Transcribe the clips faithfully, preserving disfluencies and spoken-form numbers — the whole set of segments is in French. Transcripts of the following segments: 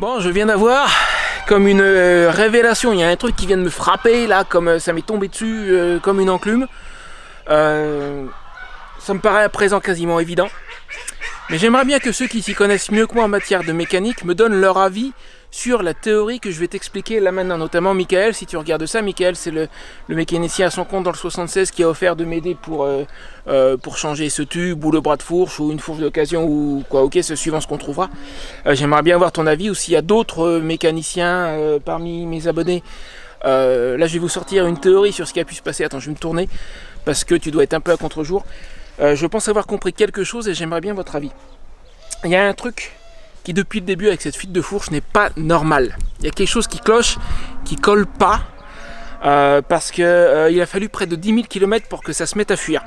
Bon, je viens d'avoir comme une euh, révélation. Il y a un truc qui vient de me frapper là, comme ça m'est tombé dessus euh, comme une enclume. Euh, ça me paraît à présent quasiment évident. Mais j'aimerais bien que ceux qui s'y connaissent mieux que moi en matière de mécanique me donnent leur avis sur la théorie que je vais t'expliquer là maintenant, notamment Michael, si tu regardes ça. Michael, c'est le, le mécanicien à son compte dans le soixante-seize qui a offert de m'aider pour, euh, euh, pour changer ce tube ou le bras de fourche ou une fourche d'occasion ou quoi, ok, c'est suivant ce qu'on trouvera. Euh, J'aimerais bien avoir ton avis, ou s'il y a d'autres euh, mécaniciens euh, parmi mes abonnés. Euh, là, je vais vous sortir une théorie sur ce qui a pu se passer. Attends, je vais me tourner parce que tu dois être un peu à contre-jour. Euh, je pense avoir compris quelque chose et j'aimerais bien votre avis. Il y a un truc qui, depuis le début, avec cette fuite de fourche, n'est pas normal. Il y a quelque chose qui cloche, qui colle pas, euh, parce qu'il euh, a fallu près de dix mille kilomètres pour que ça se mette à fuir.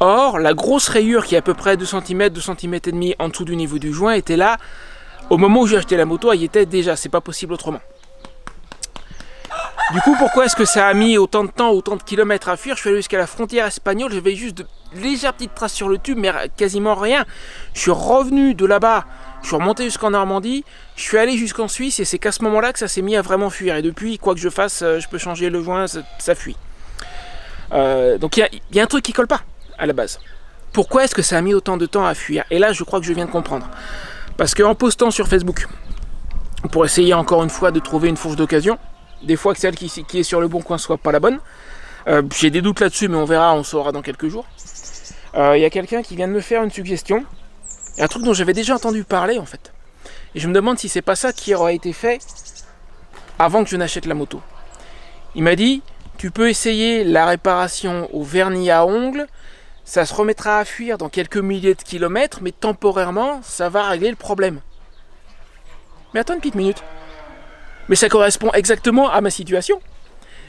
Or, la grosse rayure qui est à peu près deux centimètres, deux centimètres et demi en dessous du niveau du joint était là. Au moment où j'ai acheté la moto, elle y était déjà. C'est pas possible autrement. Du coup, pourquoi est-ce que ça a mis autant de temps, autant de kilomètres à fuir? Je suis allé jusqu'à la frontière espagnole, j'avais juste de légères petites traces sur le tube, mais quasiment rien. Je suis revenu de là-bas, je suis remonté jusqu'en Normandie, je suis allé jusqu'en Suisse, et c'est qu'à ce moment-là que ça s'est mis à vraiment fuir. Et depuis, quoi que je fasse, je peux changer le joint, ça, ça fuit. Euh, donc il y, y a un truc qui colle pas, à la base. Pourquoi est-ce que ça a mis autant de temps à fuir? Et là, je crois que je viens de comprendre. Parce qu'en postant sur Facebook, pour essayer encore une fois de trouver une fourche d'occasion, des fois que celle qui, qui est sur le bon coin soit pas la bonne. Euh, J'ai des doutes là-dessus, mais on verra, on saura dans quelques jours. Il euh, y a quelqu'un qui vient de me faire une suggestion. Un truc dont j'avais déjà entendu parler, en fait. Et je me demande si c'est pas ça qui aura été fait avant que je n'achète la moto. Il m'a dit, tu peux essayer la réparation au vernis à ongles. Ça se remettra à fuir dans quelques milliers de kilomètres, mais temporairement, ça va régler le problème. Mais attends une petite minute. Mais ça correspond exactement à ma situation.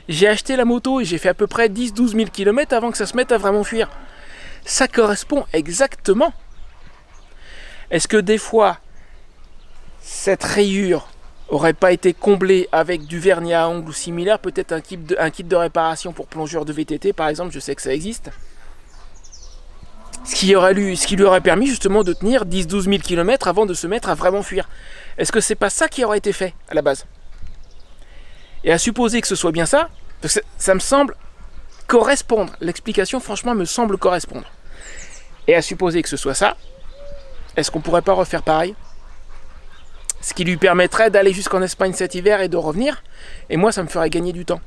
J'ai acheté la moto et j'ai fait à peu près dix à douze mille kilomètres avant que ça se mette à vraiment fuir. Ça correspond exactement. Est-ce que des fois, cette rayure aurait pas été comblée avec du vernis à ongles ou similaire, peut-être un kit de, un kit de réparation pour plongeurs de V T T, par exemple, je sais que ça existe. Ce qui, aurait lui, ce qui lui aurait permis justement de tenir dix à douze mille kilomètres avant de se mettre à vraiment fuir. Est-ce que c'est pas ça qui aurait été fait à la base ? Et à supposer que ce soit bien ça, parce que ça me semble correspondre. L'explication, franchement, me semble correspondre. Et à supposer que ce soit ça, est-ce qu'on pourrait pas refaire pareil? Ce qui lui permettrait d'aller jusqu'en Espagne cet hiver et de revenir. Et moi, ça me ferait gagner du temps.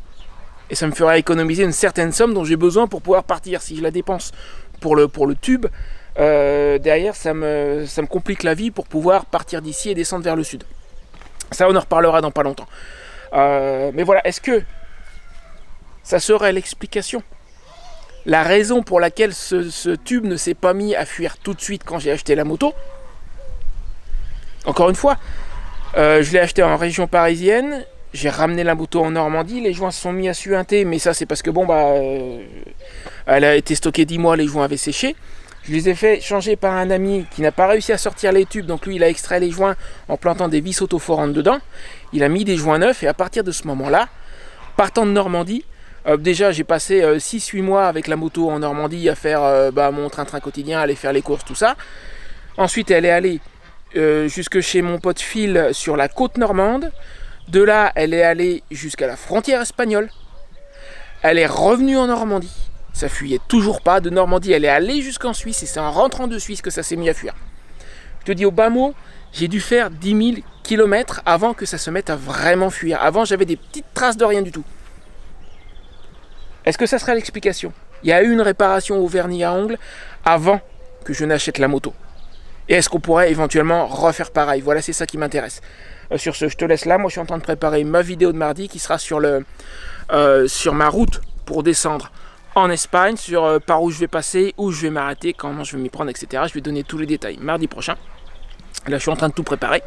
Et ça me ferait économiser une certaine somme dont j'ai besoin pour pouvoir partir. Si je la dépense pour le, pour le tube, euh, derrière, ça me, ça me complique la vie pour pouvoir partir d'ici et descendre vers le sud. Ça, on en reparlera dans pas longtemps. Euh, mais voilà, est-ce que ça serait l'explication? La raison pour laquelle ce, ce tube ne s'est pas mis à fuir tout de suite quand j'ai acheté la moto? Encore une fois, euh, je l'ai acheté en région parisienne, j'ai ramené la moto en Normandie, les joints se sont mis à suinter, mais ça c'est parce que bon, bah, euh, elle a été stockée dix mois, les joints avaient séché. Je les ai fait changer par un ami qui n'a pas réussi à sortir les tubes, donc lui il a extrait les joints en plantant des vis autoforantes dedans, il a mis des joints neufs, et à partir de ce moment-là, partant de Normandie, euh, déjà j'ai passé euh, six à huit mois avec la moto en Normandie à faire euh, bah, mon train-train quotidien, aller faire les courses, tout ça. Ensuite elle est allée euh, jusque chez mon pote Phil sur la côte normande, de là elle est allée jusqu'à la frontière espagnole, elle est revenue en Normandie. Ça fuyait toujours pas. De Normandie, elle est allée jusqu'en Suisse, et c'est en rentrant de Suisse que ça s'est mis à fuir. Je te dis, au bas mot, j'ai dû faire dix mille kilomètres avant que ça se mette à vraiment fuir. Avant, j'avais des petites traces de rien du tout. Est-ce que ça serait l'explication? Il y a eu une réparation au vernis à ongles avant que je n'achète la moto. Et est-ce qu'on pourrait éventuellement refaire pareil? Voilà, c'est ça qui m'intéresse. Euh, sur ce, je te laisse là. Moi, je suis en train de préparer ma vidéo de mardi qui sera sur, le, euh, sur ma route pour descendre en Espagne, sur euh, par où je vais passer, où je vais m'arrêter, comment je vais m'y prendre, et cetera. Je vais donner tous les détails mardi prochain. Là, je suis en train de tout préparer.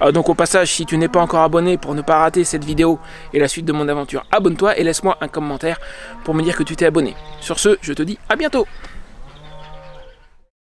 Euh, donc au passage, si tu n'es pas encore abonné, pour ne pas rater cette vidéo et la suite de mon aventure, abonne-toi et laisse-moi un commentaire pour me dire que tu t'es abonné. Sur ce, je te dis à bientôt.